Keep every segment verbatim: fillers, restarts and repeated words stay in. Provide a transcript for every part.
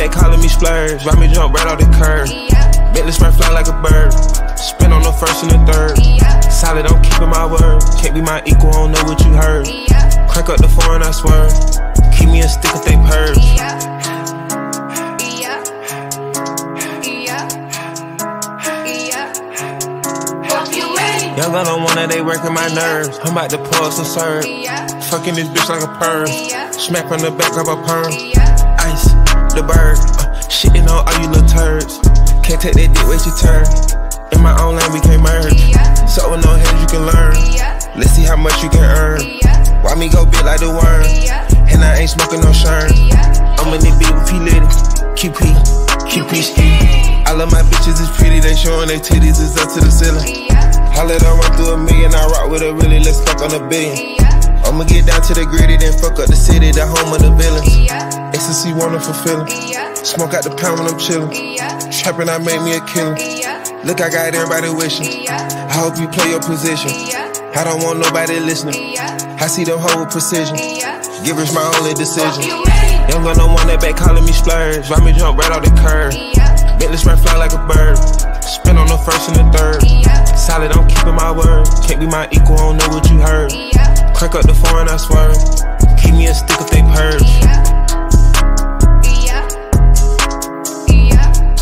back calling me splurge. Ride me jump right off the curb. Yeah. Bentley Spur fly like a bird. Spin on the first and the third. Yeah. Solid, I'm keeping my word. Can't be my equal, I don't know what you heard. Yeah. Crack up the foreign, I swear. Keep me a stick if they purge. Yeah. Young Gunna Wunna, they working my nerves. I'm about to pull up some serve. Fucking this bitch like a perm. Smack on the back of a perm. Ice, the bird. Uh, shitting on all you little turds. Can't take that dick, wait your turn. In my own lane, we can't merge. So with no hands, you can learn. Let's see how much you can earn. Why me go big like the worm? And I ain't smoking no shern. I'm in this bitch with P Litty. Q P, Q P-ski. All of my bitches is pretty. They showing their titties is up to the ceiling. I let her run through a million, I rock with her really, let's fuck on a billion. Yeah. I'ma get down to the gritty, then fuck up the city, the home of the villains. Yeah. Ecstasy, wonderful feeling. Yeah. Smoke out the pound when I'm chillin'. Yeah. Trappin', I made me a killin'. Yeah. Look, I got everybody wishing. Yeah. I hope you play your position. Yeah. I don't want nobody listening. Yeah. I see them hoe with precision. Yeah. Give us my only decision. Young Gunna Wunna back calling me splurge. Ride me jump right off the curb. Yeah. Bentley Spur fly like a bird. Spin on the first and the third. Yeah. Solid, I'm keeping my word. Can't be my equal, I don't know what you heard. Yeah. Crack up the foreign, I swear. Keep me a stick if they purge. Yeah. Young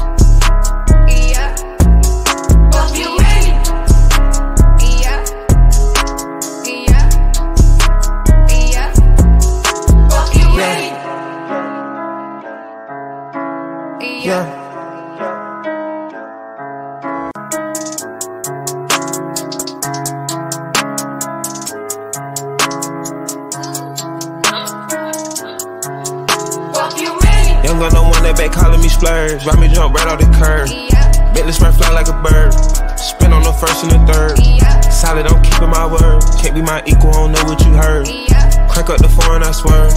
Gunna Wunna back calling me splurge. Ride me jump right off the curb. Yeah. Bentley Spur fly like a bird. Spin on the first and the third. Yeah. Solid, I'm keeping my word. Can't be my equal, I don't know what you heard. Yeah. Crack up the foreign, I swear.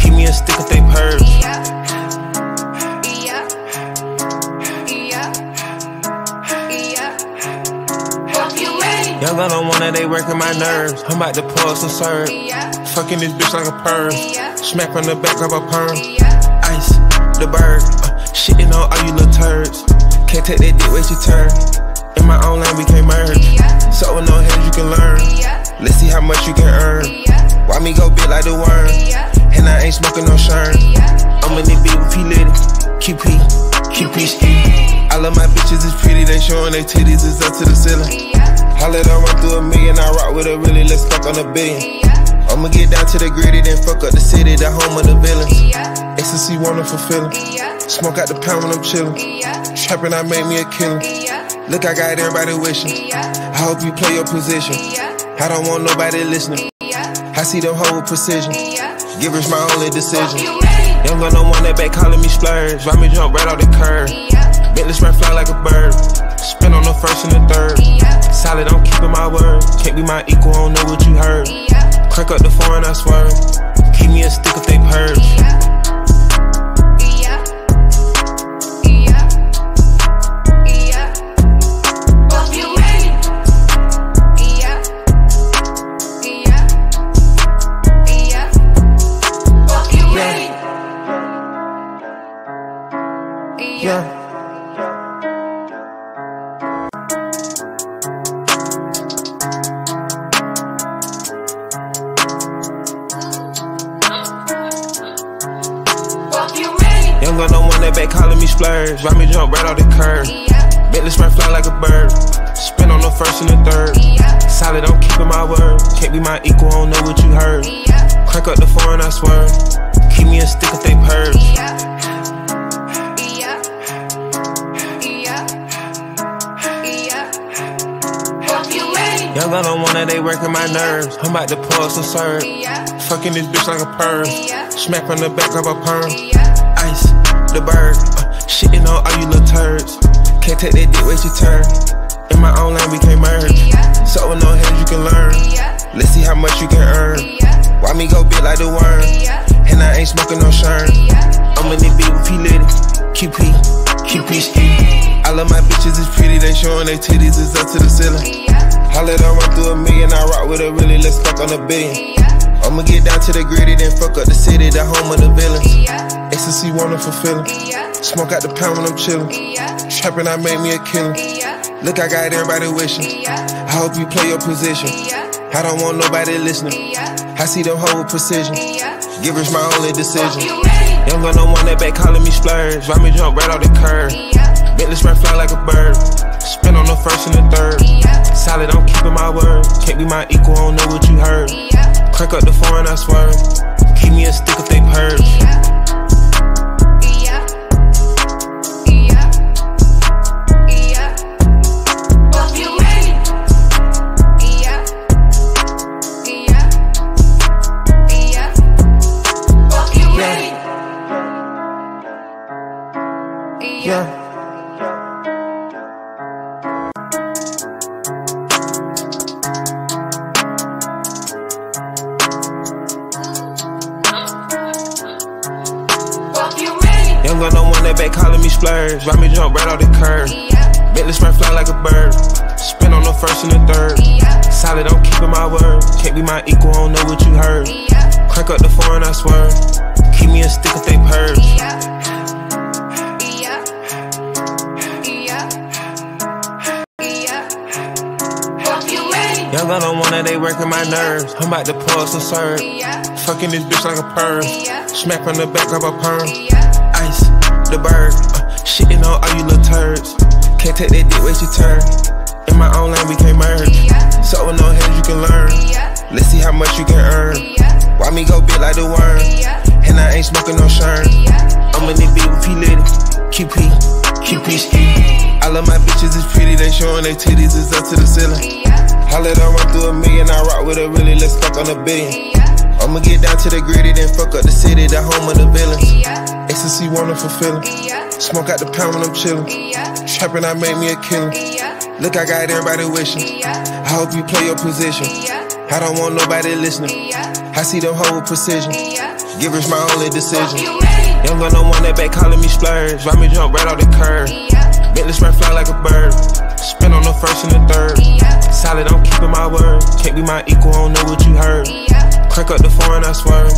Keep me a stick if they purge. Yeah. Young Gunna Wunna, they working my nerves. I'm about to pull some serve. Yeah. Fucking this bitch like a perm. Yeah. Smack on the back of a perm. Yeah. Ice, the bird. Uh, shitting on all you little turds. Can't take that dick, wait your turn. In my own lane, we can't merge. Yeah. So with no hands, you can learn. Yeah. Let's see how much you can earn. Yeah. Why me go big like the worm? Yeah. And I ain't smoking no shern. Yeah. I'm in this bitch with P Litty. Q P, Q P-ski. All of my bitches is pretty. They showing their titties is up to the ceiling. Yeah. I let her run through a million, I rock with her really, let's fuck on a billion. Yeah. I'ma get down to the gritty, then fuck up the city, the home of the villains. Yeah. Ecstasy, wonderful feeling. Yeah. Smoke out the pound when I'm chillin'. Yeah. Trappin', I made me a killin'. Yeah. Look, I got everybody wishing. Yeah. I hope you play your position. Yeah. I don't want nobody listening. Yeah. I see them hoe with precision. Yeah. Give us my only decision. Young Gunna Wunna back calling me splurge. Ride me jump right off the curb. Yeah. Bentley Spur fly like a bird. Spin on the first and the third. Yeah. Solid, I'm keeping my word. Can't be my equal, I don't know what you heard. Yeah. Crack up the foreign, I swear. Keep me a stick if they purge. Yeah. Young Gunna Wunna back calling me splurge. Ride me jump right off the curb. Yeah. Bentley Spur fly like a bird. Spin on the first and the third. Yeah. Solid, I'm keeping my word. Can't be my equal, I don't know what you heard. Yeah. Crack up the foreign, I swear. Keep me a stick if they purge. Yeah. Young Gunna Wunna, they working my nerves. I'm about to pull some serve. Yeah. Fucking this bitch like a perm. Yeah. Smack on the back of a perm. Yeah. Ice, the bird. Uh, shitting on all you little turds. Can't take that dick, wait your turn. In my own lane, we can't merge. Yeah. So with no hands, you can learn. Yeah. Let's see how much you can earn. Yeah. Why me go big like the worm? Yeah. And I ain't smoking no shern. Yeah. I'm in this bitch with P Litty. Q P, Q P-ski. All of my bitches is pretty. They showing their titties is up to the ceiling. Yeah. I let her run through a million, I rock with her really, let's fuck on a billion. Yeah. I'ma get down to the gritty, then fuck up the city, the home of the villains. Yeah. Ecstasy wanna fulfill. Yeah. Smoke out the pound when I'm chillin'. Yeah. Trappin', I made me a killer. Yeah. Look, I got everybody wishing. Yeah. I hope you play your position. Yeah. I don't want nobody listening. Yeah. I see them whole precision. Yeah. Give us my only decision. Young Gunna Wunna back calling me splurge. Why me jump right off the curb? Yeah. Bentley Spur fly like a bird. Spin on the first and the third. Yeah. Solid, I'm keeping my word. Can't be my equal, I don't know what you heard. Yeah. Crank up the foreign, I swerve. Keep me a stick if they purge. Yeah. Yeah. Young Gunna Wunna back calling me splurge. Why me jump right off the curb? Yeah. Bentley Spur fly like a bird. Spin on the first and the third. Yeah. Solid, I'm keeping my word. Can't be my equal, I don't know what you heard. Yeah. Crank up the foreign, I swerve. Keep me a stick if they purge. Yeah. Young Gunna Wunna, they working my nerves. I'm about to pull some serve. Yeah. Fucking this bitch like a perm. Yeah. Smack on the back of a perm. Yeah. Ice, the bird. Uh, shitting on all you little turds. Can't take that dick, waste your turn. In my own lane, we can't merge. Yeah. So with no hands, you can learn. Yeah. Let's see how much you can earn. Yeah. Why me go big like the worm? Yeah. And I ain't smoking no shern. Yeah. I'm in this beat with P Litty. Q P, Q P-ski. All of my bitches is pretty. They showing their titties is up to the ceiling. Yeah. I let her run through a million, I rock with her really, let's fuck on a billion. Yeah. I'ma get down to the gritty, then fuck up the city, the home of the villains. Yeah. Ecstasy wanna fulfill it. Yeah. Smoke out the pound when I'm chillin'. Yeah. Trappin', I made me a killer. Yeah. Look, I got everybody wishing. Yeah. I hope you play your position. Yeah. I don't want nobody listening. Yeah. I see them whole precision. Yeah. Give us my only decision. Young Gunna Wunna back calling me splurge. Why me jump right off the curb? Yeah. Bentley Spur fly like a bird. Spin on the first and the third. Yeah. Solid, I'm keeping my word. Can't be my equal, I don't know what you heard. Yeah. Crank up the foreign, I swerve.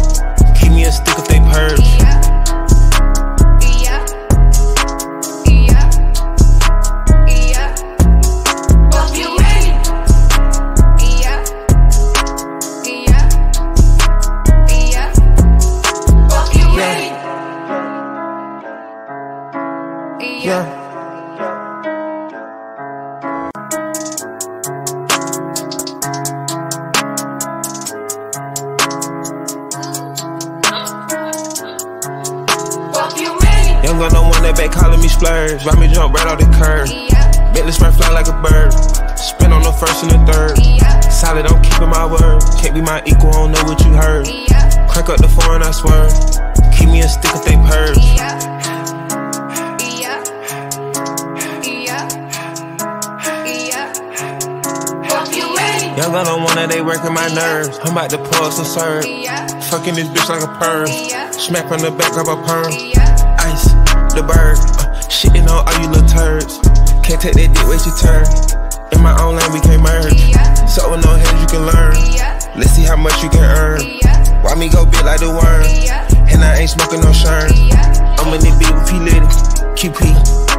Keep me a stick if they purge. Yeah. Young Gunna Wunna back calling me splurge. Why me jump right off the curb? Yeah. Bentley Spur fly like a bird. Spin on the first and the third. Yeah. Solid, I'm keeping my word. Can't be my equal, I don't know what you heard. Yeah. Crank up the foreign, I swerve. Keep me a stick if they purge. Yeah. Young Gunna Wunna, they working my nerves. I'm about to pull some serve. Yeah. Fucking this bitch like a perm. Yeah. Smack on the back of a perm. Yeah. Ice, the bird. Uh, shitting on all you little turds. Can't take that dick, waste your turn. In my own lane, we can't merge. Yeah. So with no hands, you can learn. Yeah. Let's see how much you can earn. Yeah. Why me go big like the worm? Yeah. And I ain't smoking no shern. Yeah. I'm in this beat with P Litty. Q P,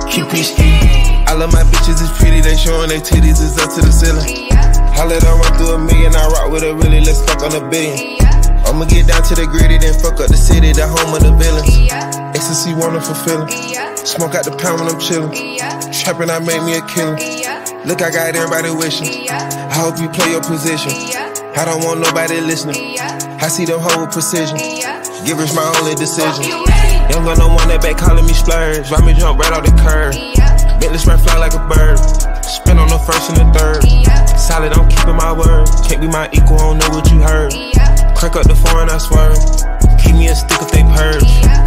Q P-ski. All of my bitches is pretty. They showing their titties is up to the ceiling. Yeah. I let her run through a million, I rock with her really, let's fuck on a billion. Yeah. I'ma get down to the gritty, then fuck up the city, the home of the villains. Yeah. Ecstasy wanna fulfill it. Yeah. Smoke out the pound when I'm chillin'. Yeah. Trappin', I made me a killer. Yeah. Look, I got everybody wishing. Yeah. I hope you play your position. Yeah. I don't want nobody listening. Yeah. I see them whole precision. Yeah. Give us my only decision. Young Gunna Wunna back calling me splurge. Why me jump right off the curb? Yeah. Bentley Spur fly like a bird. Spin on the first and the third. Yeah. Solid, I'm keeping my word. Can't be my equal, I don't know what you heard. Yeah. Crank up the foreign, I swerve. Keep me a stick if they purge. Yeah.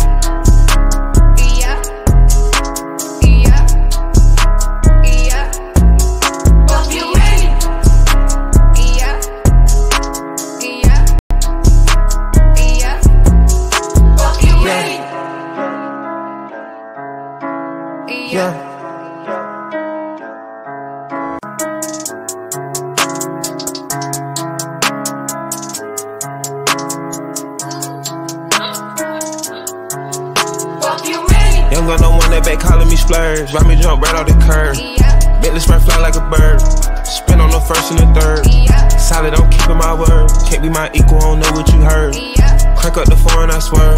back calling me splurge. Ride me jump right off the curb. Yeah. Bentley Spur fly like a bird. Spin on the first and the third. Yeah. Solid, I'm keeping my word. Can't be my equal, I don't know what you heard. Yeah. Crack up the foreign, I swear.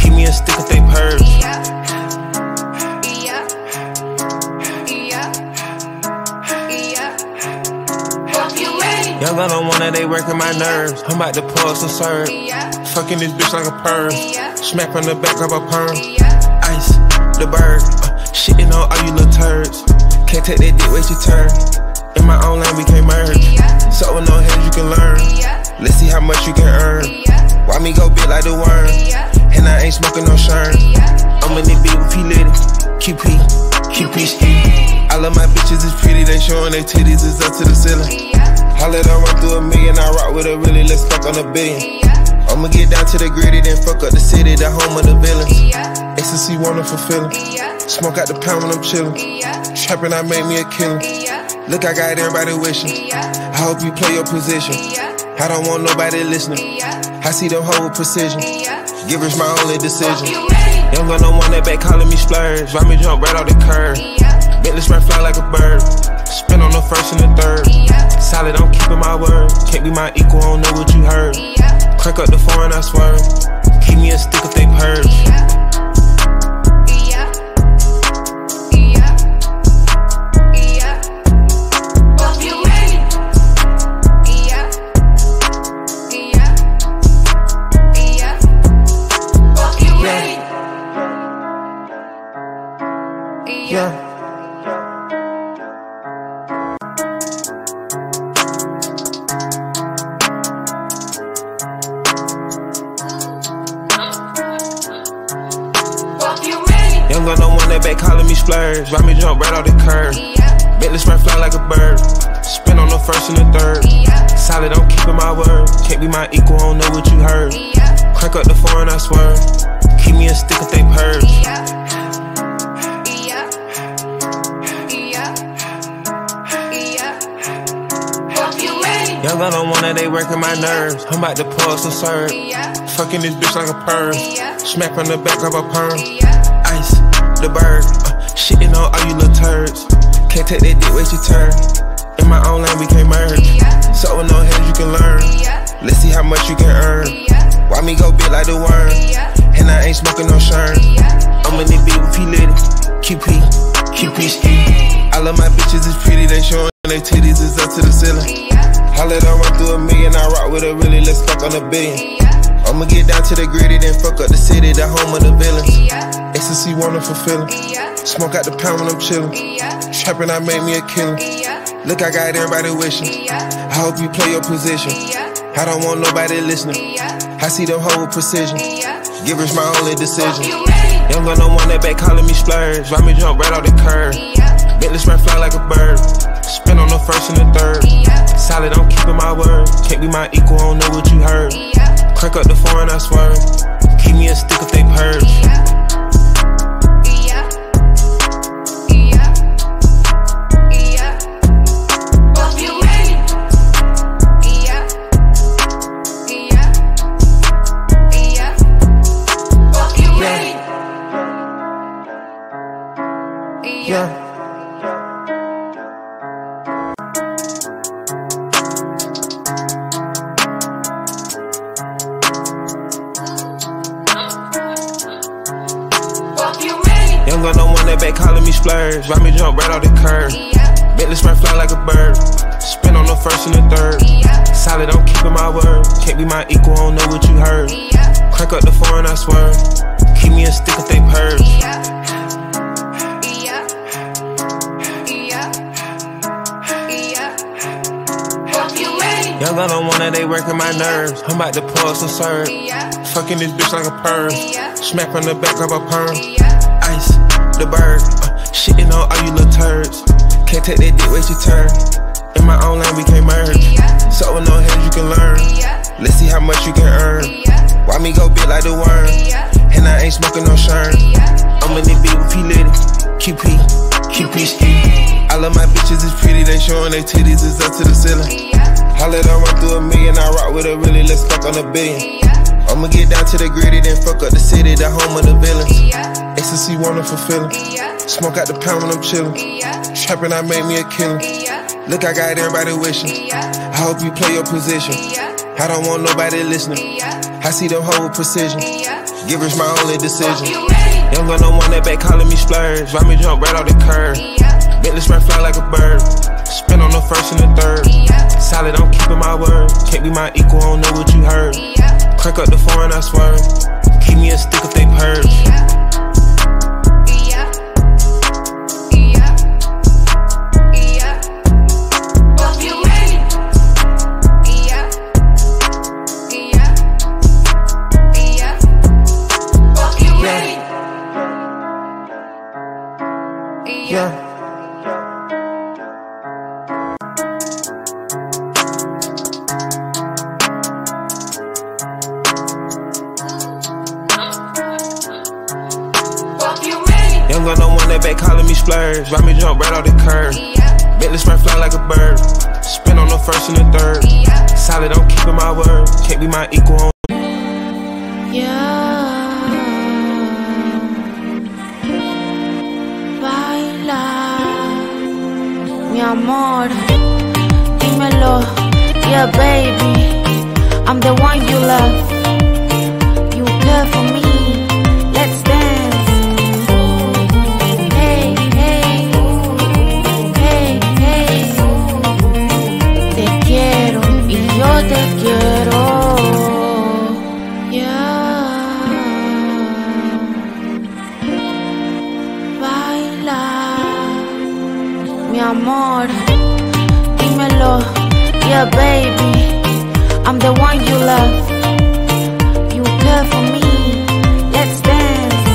Keep me a stick if they purge. Yeah. Young Gunna Wunna, they working my nerves. I'm about to pull up some serve. Fucking this bitch like a perm. Smack on the back of a perm. Ice, the bird. Uh, shitting on all you little turds. Can't take that dick, wait your turn. In my own lane, we can't merge. So with no heads, you can learn. Let's see how much you can earn. Why me go big like the worm? And I ain't smoking no shern. I'm in this bitch with P Litty. Q P, Q P-ski. All of my bitches is pretty. They showing their titties is up to the ceiling. I let her run through a million, I rock with her really, let's fuck on a billion. Yeah. I'ma get down to the gritty, then fuck up the city, the home of the villains. Yeah. Ecstasy, wonderful feeling. Yeah. Smoke out the pound when I'm chillin'. Yeah. Trappin', I made me a killin'. Yeah. Look, I got everybody wishing. Yeah. I hope you play your position. Yeah. I don't want nobody listening. Yeah. I see them hoe with precision. Yeah. Give us my only decision. Young Gunna Wunna back calling me splurge. Ride me jump right off the curb. Yeah. Bentley Spur fly like a bird. Spin on the first and the third. Yeah. Solid, I'm keeping my word. Can't be my equal, I don't know what you heard. Yeah. Crack up the foreign, I swear. Keep me a stick if they purge. Yeah. Young Gunna Wunna back calling me splurge. Ride me jump right off the curb. Yeah. Bentley Spur fly like a bird. Spin on the first and the third. Yeah. Solid, I'm keeping my word. Can't be my equal, I don't know what you heard. Yeah. Crack up the foreign, I swear. Keep me a stick if they purge. Yeah. Young Gunna Wunna, they working my nerves. I'm about to pull some serve. Yeah. Fucking this bitch like a perm. Yeah. Smack on the back of a perm. Yeah. Ice, the bird. Uh, shitting on all you little turds. Can't take that dick, wait your turn. In my own lane, we can't merge. Yeah. So with no heads, you can learn. Yeah. Let's see how much you can earn. Yeah. Why me go big like the worm? Yeah. And I ain't smoking no shern. Yeah. I'm in this bitch with P Litty. Q P, Q P-ski. All of my bitches is pretty. They showing their titties is up to the ceiling. Yeah. I let her run through a million, I rock with her really, let's fuck on a billion. Yeah. I'ma get down to the gritty, then fuck up the city, the home of the villains. Yeah. Ecstasy, wonderful feeling. Yeah. Smoke out the pound when I'm chillin'. Yeah. Trappin', I made me a killin'. Yeah. Look, I got everybody wishing. Yeah. I hope you play your position. Yeah. I don't want nobody listening. Yeah. I see them hoe with precision. Yeah. Give us my only decision. Young Gunna Wunna back calling me splurge. Ride me jump right off the curb. Yeah. Bentley Spur fly like a bird. Spin on the first and the third. Yeah. Solid, I'm keeping my word. Can't be my equal, I don't know what you heard. Yeah. Crack up the foreign, I swear. Keep me a stick if they purge. Yeah. Young Gunna Wunna back calling me splurge. Ride me jump right off the curb. Yeah. Bentley Spur fly like a bird. Spin on the first and the third. Yeah. Solid, I'm keeping my word. Can't be my equal, I don't know what you heard. Yeah. Crack up the foreign, I swear. Keep me a stick if they purge. Yeah. Young Gunna Wunna, they working my nerves. I'm about to pull up some serve. Yeah. Fucking this bitch like a perm. Yeah. Smack on the back of a perm. Yeah. Ice, the bird. Uh, shitting on all you little turds. Can't take that dick, wait your turn. In my own lane, we can't merge. Yeah. So with no heads, you can learn. Yeah. Let's see how much you can earn. Yeah. Why me go big like the worm? Yeah. And I ain't smoking no shern. Yeah. I'm in this bitch with P Litty. Q P, Q P-ski. All of my bitches is pretty. They showing their titties is up to the ceiling. Yeah. I let her run through a million, I rock with her really, let's fuck on a billion. Yeah. I'ma get down to the gritty, then fuck up the city, the home of the villains. Yeah. Ecstasy, wonderful feeling. Yeah. Smoke out the pound when I'm chillin'. Yeah. Trappin', I made me a killin'. Yeah. Look, I got everybody wishing. Yeah. I hope you play your position. Yeah. I don't want nobody listening. Yeah. I see them hoe with precision. Yeah. Give us my only decision. Young Gunna Wunna back calling me splurge. Let me jump right off the curb. Yeah. Bentley Spur fly like a bird. Spin on the first and the third. Yeah. Solid, I'm keeping my word. Can't be my equal, I don't know what you heard. Yeah. Crack up the foreign, I swear. Keep me a stick if they purge. Yeah. Yeah. Young Gunna Wunna back calling me splurge. Let me jump right off the curb. Yeah. Bentley Spur fly like a bird. Spin on the first and the third. Yeah. Solid, I'm keeping my word. Can't be my equal. Yeah. Mi amor, dímelo, yeah baby, I'm the one you love, you care for me, let's dance, hey, hey, hey, hey, te quiero y yo te quiero, yeah, baila. Mi amor, dímelo, yeah baby, I'm the one you love, you care for me, let's dance,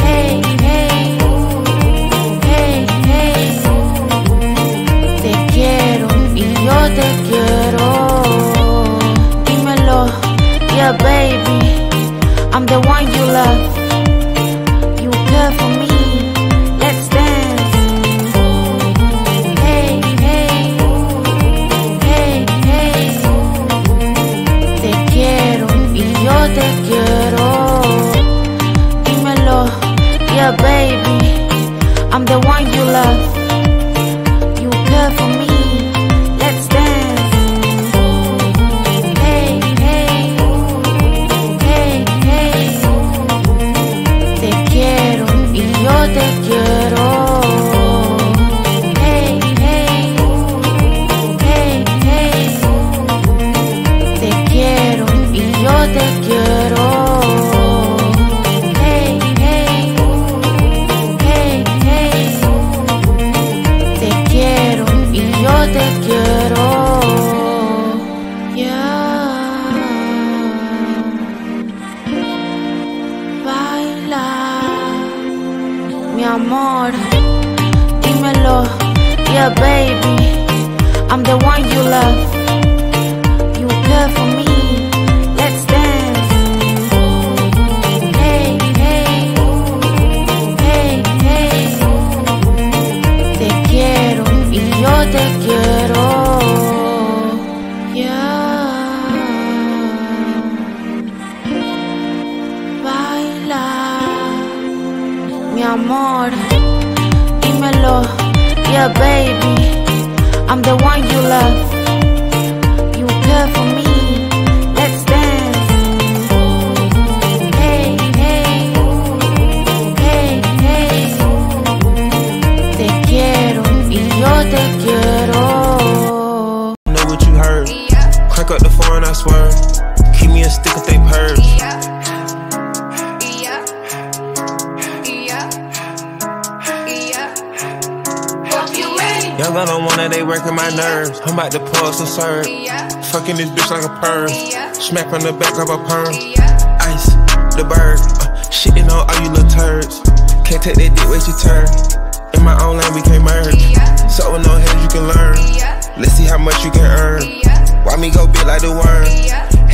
hey, hey, hey, hey, te quiero y yo te quiero, dímelo, yeah baby, I'm the one you love, you care for me. Baby, I'm the one you love, you care for me, let's dance, hey, hey, hey, hey, te quiero y yo te quiero, hey, hey, hey, hey, te quiero y yo te quiero. Mi amor, dímelo, yeah baby, I'm the one you love, you care for me, let's dance, hey, hey, hey, hey, te quiero y yo te quiero, yeah, baila, mi amor. Dímelo, yeah baby, I'm the one you love, you care for me, let's dance, hey, hey, hey, hey, te quiero y yo te quiero. Know what you heard, yeah. Crack up the foreign, I swear, keep me a stick if they purge. Yeah. Young Gunna Wunna, they working my nerves. I'm about to pull some serve. Fucking this bitch like a perm. Smack on the back of a perm. Ice, the bird. Uh, shitting on all you little turds. Can't take that dick, wait your turn. In my own lane, we can't merge. So with no heads, you can learn. Let's see how much you can earn. Why me go big like the worm?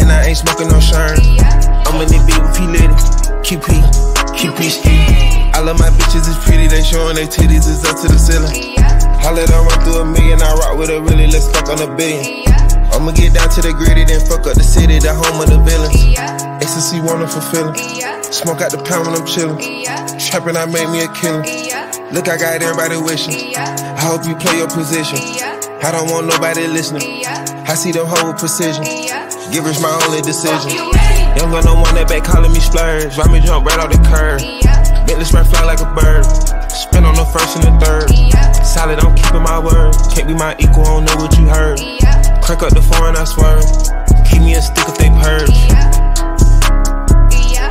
And I ain't smoking no shern. I'm in this beat with P Litty. Q P, Q P-ski. All of my bitches is pretty. They showing their titties is up to the ceiling. I let her run through a million, I rock with her really, let's fuck on a billion. I'ma get down to the gritty, then fuck up the city, the home of the villains. Yeah. Ecstasy, wonderful feeling. Yeah. Smoke out the pound when I'm chillin'. Yeah. Trappin', I made me a killin'. Yeah. Look, I got everybody wishing. Yeah. I hope you play your position. Yeah. I don't want nobody listening. Yeah. I see them hoe with precision. Yeah. Give us my only decision. Young Gunna Wunna back calling me splurge. Why me jump right off the curb? Yeah. Bentley Spur fly like a bird. Spin on the first and the third. Yeah. Solid, I'm keeping my word. Can't be my equal, I don't know what you heard. Yeah. Crack up the foreign, I swear. Keep me a stick if they purge. Yeah. Yeah.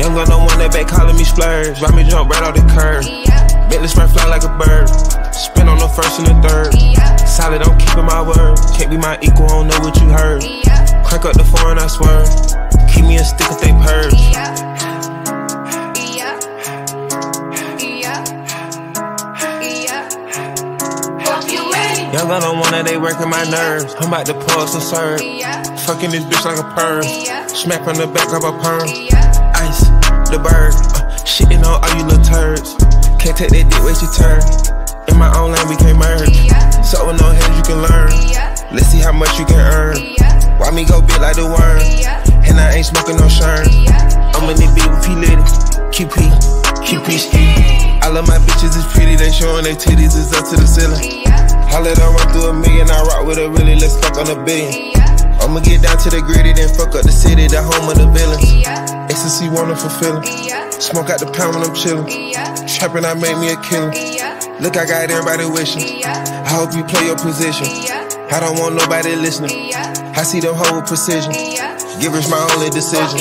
Young Gunna Wunna back calling me splurge. Why me jump right off the curb? Yeah. Bentley Spur fly like a bird. Spin on the first and the third. Yeah. Solid, I'm keeping my word. Can't be my equal, I don't know what you heard. Yeah. Crack up the foreign, I swear. Keep me a stick if they purge. Yeah. Young Gunna Wunna, they working my nerves. I'm about to pull some serve. Yeah. Fucking this bitch like a perm. Yeah. Smack on the back of a perm. Yeah. Ice, the bird. Uh, shitting on all you little turds. Can't take that dick, waste your turn. In my own lane, we can't merge. Yeah. So with no hands, you can learn. Yeah. Let's see how much you can earn. Yeah. Why me go big like the worm? Yeah. And I ain't smoking no shern. Yeah. I'm in this bitch with P Litty. Q P, Q P-ski. All of my bitches is pretty. They showing their titties is up to the ceiling. Yeah. I let her run through a million, I rock with her really, let's fuck on a billion. Yeah. I'ma get down to the gritty, then fuck up the city, the home of the villains. Yeah. Ecstasy, wonderful feeling. Yeah. Smoke out the pound when I'm chillin'. Yeah. Trappin', I made me a killin'. Yeah. Look, I got everybody wishing. Yeah. I hope you play your position. Yeah. I don't want nobody listening. Yeah. I see them hoe with precision. Yeah. Give us my only decision.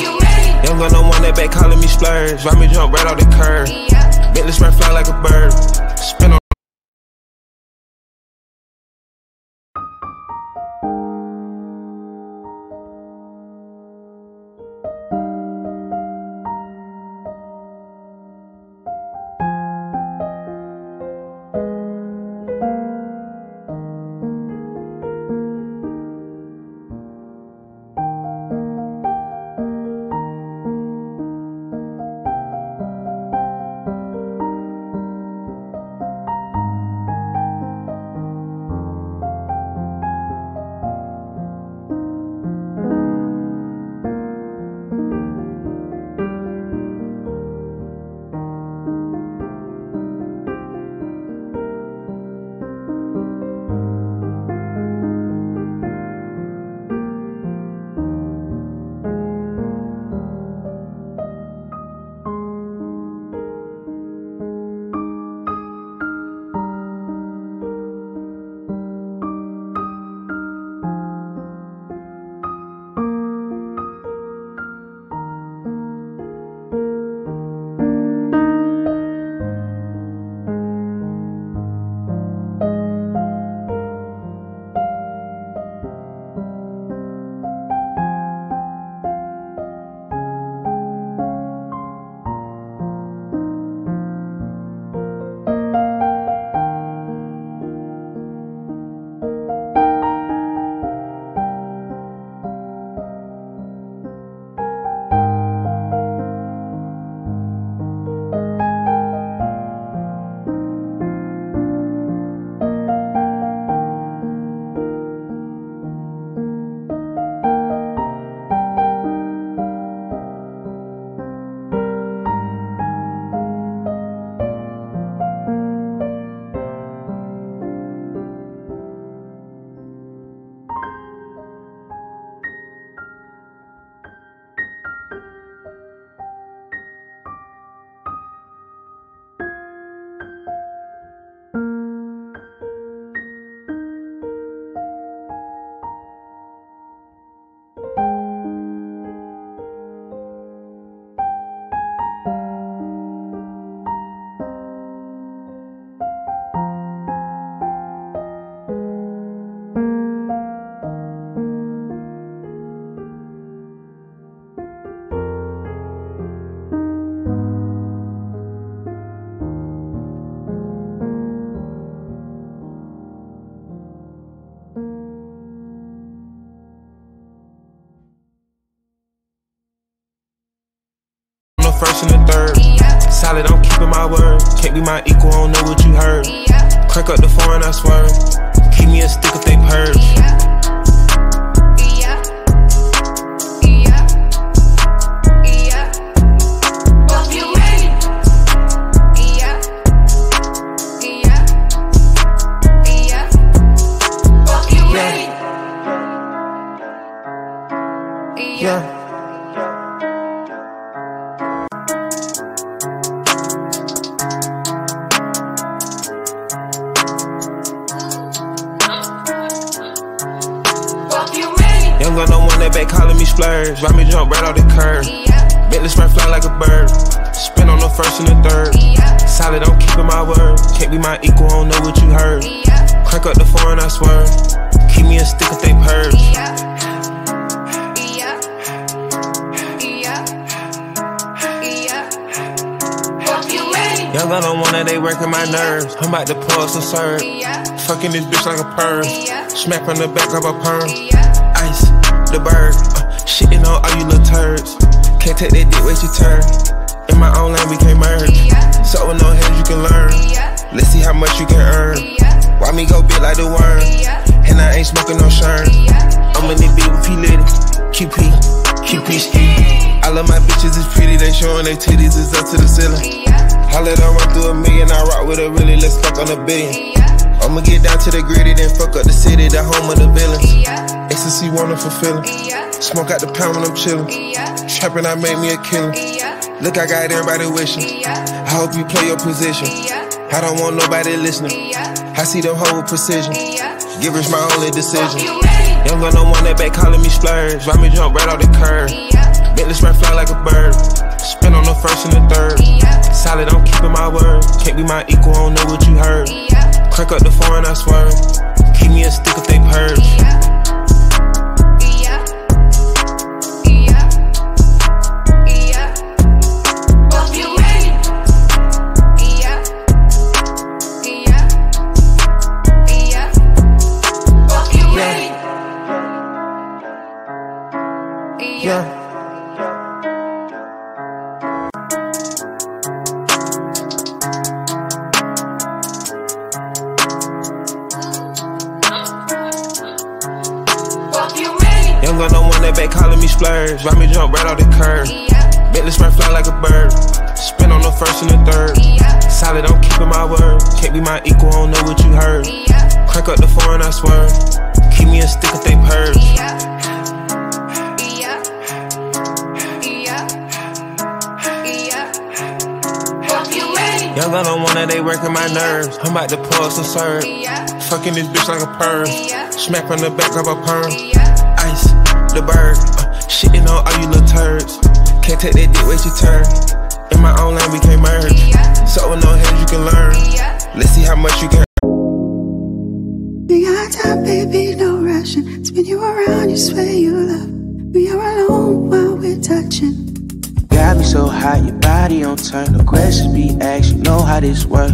Young Gunna Wunna back calling me splurge. Why me jump right off the curb? Yeah. Bentley Spur fly like a bird. Spin on first and the third. Solid, I'm keeping my word. Can't be my equal, I don't know what you heard. Crank up the foreign, I swear. Keep me a stick if they purge. Young Gunna Wunna back calling me splurge. Ride me jump right off the curb. Yeah. Bentley Spur fly like a bird. Spin on the first and the third. Yeah. Solid, I'm keeping my word. Can't be my equal, I don't know what you heard. Yeah. Crank up the foreign, I swear. Keep me a stick if they purge. Yeah. Young Gunna Wunna, they working my nerves. I'm about to pull some serve. Fucking this bitch like a perm. Smack on the back of a perm. Ice, the bird. Uh, shitting on all you little turds. Can't take that dick, waste your turn. In my own lane, we can't merge. So with no hands, you can learn. Let's see how much you can earn. Why me go big like the worm? And I ain't smoking no shern. I'm in this beat with P Litty. Q P, Q P-ski. All of my bitches is pretty. They showing their titties is up to the ceiling. I let her run through a million, I rock with her really, let's fuck on a billion. Yeah. I'ma get down to the gritty, then fuck up the city, the home of the villains. Yeah. Ecstasy wanna fulfill it. Yeah. Smoke out the pound when I'm chillin'. Yeah. Trappin', I made me a killin'. Yeah. Look, I got everybody wishing. Yeah. I hope you play your position. Yeah. I don't want nobody listening. Yeah. I see them hoes with precision. Yeah. Give us my only decision. Young Gunna Wunna back calling me splurge. Ride me jump right off the curb. Yeah. Bentley Spur fly like a bird. Spin on the first and the third. Yeah. Solid, I'm keeping my word. Can't be my equal, I don't know what you heard. Yeah. Crank up the foreign, I swear. Keep me a stick if they purge. Yeah. Young Gunna Wunna back calling me splurge. Ride me jump right off the curb. Yeah. Bentley Spur fly like a bird. Spin on the first and the third. Yeah. Solid, I'm keeping my word. Can't be my equal, I don't know what you heard. Yeah. Crank up the foreign, I swear. Keep me a stick if they purge. Yeah. Young Gunna Wunna, they working my nerves. I'm about to pull some serve. Yeah. Fucking this bitch like a perm. Yeah. Smack on the back of a perm. Yeah. Ice, the bird. Uh, shitting on all you little turds. Can't take that dick, waste your turn. In my own lane, we can't merge. Yeah. So with no hands, you can learn. Yeah. Let's see how much you can earn. Be on top, baby, no rushing. Spin you around, you swear you love. We are alone while we're touching. Got me so hot, your body on turn. No questions be asked, you know how this work.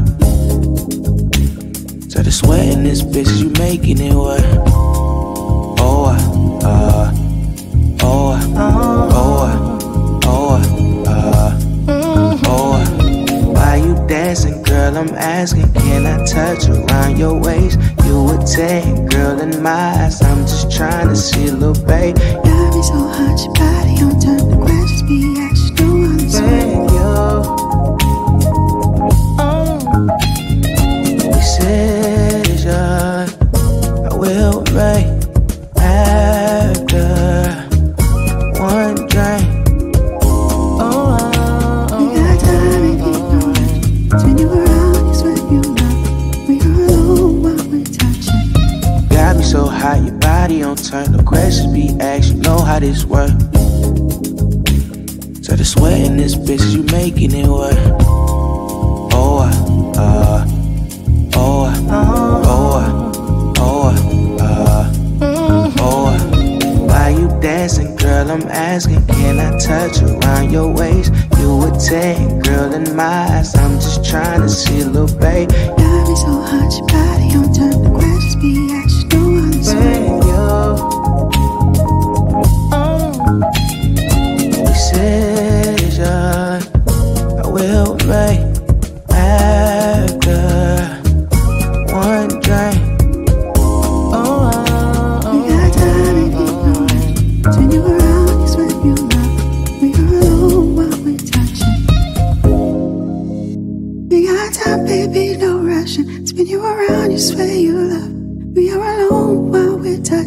So the sweat in this bitch, you making it work. Oh, uh, uh oh, uh, oh, uh, oh, uh, oh. Why you dancing, girl? I'm asking, can I touch around your waist? You a ten, girl, in my eyes. I'm just trying to see, little babe. Got me so hot, your body on turn. No questions be asked. This work. So the sweat in this bitch, you making it work. Oh, uh, uh oh, uh, oh, uh, oh, uh, oh. Why you dancing, girl? I'm asking, can I touch around your waist? You a ten, girl, in my eyes. I'm just trying to see, little babe. Got me so hot, your body on turn. The questions be asked, no one's saying yo. Decision.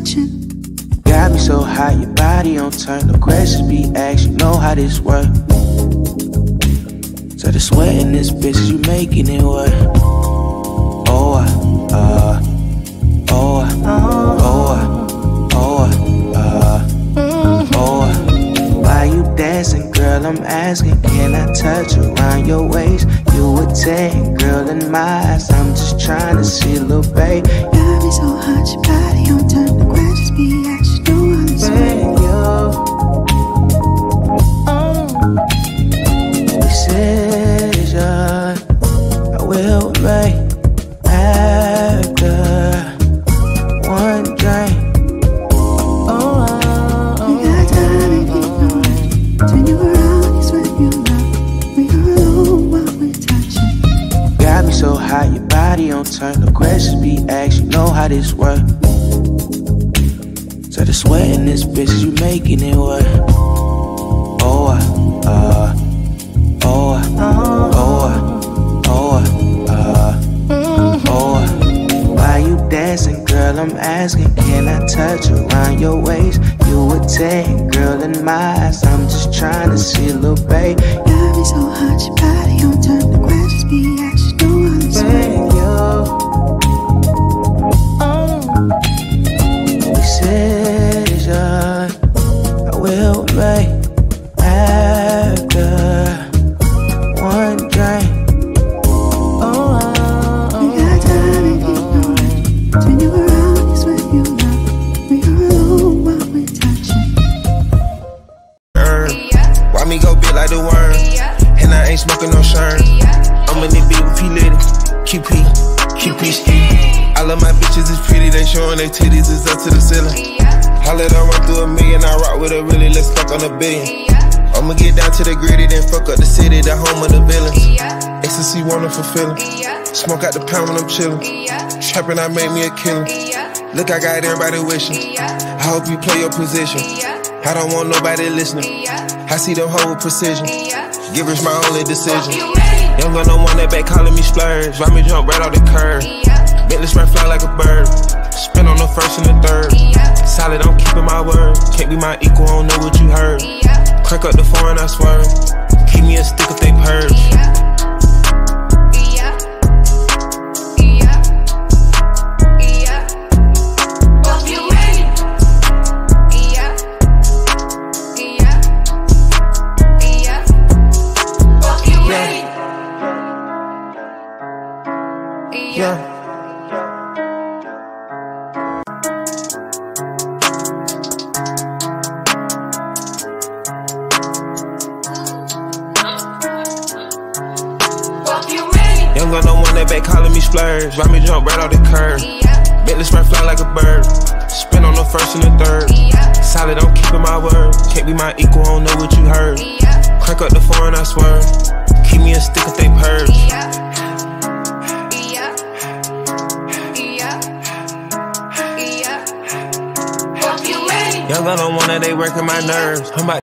attention. Got me so high, your body on turn. No questions be asked, you know how this work. So the sweat in this bitch, you making it work. Oh, I, uh, oh, I, oh, I, oh, I, uh, oh, I. Why you dancing, girl? I'm asking, can I touch around your waist? You a ten, girl, in my eyes. I'm just trying to see, little babe. Got me so hot, your body on turn. No questions be asked, you know how this work. I will make after one drink. Oh, oh, oh, we got time if you know it. Turn you around, it's when you love. We are alone while we're touching. Got me so high, your body on turn. No questions be asked, you know how this work. So the sweat in this bitch, you making it work. Oh, I, uh oh, oh, oh, uh, oh. Why you dancing, girl? I'm asking, can I touch around your waist? You a ten, girl, in my eyes. I'm just trying to see, little babe. Got me so hot, your body on turn. The questions be asked, you know how this works. Decision I will make. Smoking no shine. I'm in the beat with P Litty, Q P, Q P-ski. All of my bitches is pretty, they showing their titties, it's up to the ceiling. Holla, I run through a million, I rock with a really, let's fuck on a billion. I'ma get down to the gritty, then fuck up the city, the home of the villains. Ecstasy, wonderful feeling. Smoke out the pound when I'm chillin'. Trappin', I made me a killer. Look, I got everybody wishing. I hope you play your position. I don't want nobody listening. I see them hoe with precision. Give us my only decision. Young Gunna Wunna back calling me splurge. Why me jump right off the curb? Bentley Spur fly like a bird. Spin on the first and the third. Solid, I'm keeping my word. Can't be my equal, I don't know what you heard. Crack up the foreign, I swerve. Keep me a stick if they purge. Why me jump right off the curb? Bentley Spur fly like a bird. Spin on the first and the third. Solid, I'm keeping my word. Can't be my equal, I don't know what you heard. Crack up the foreign, I swerve. Keep me a stick if they purge. Young Gunna Wunna, they working my nerves. I'm about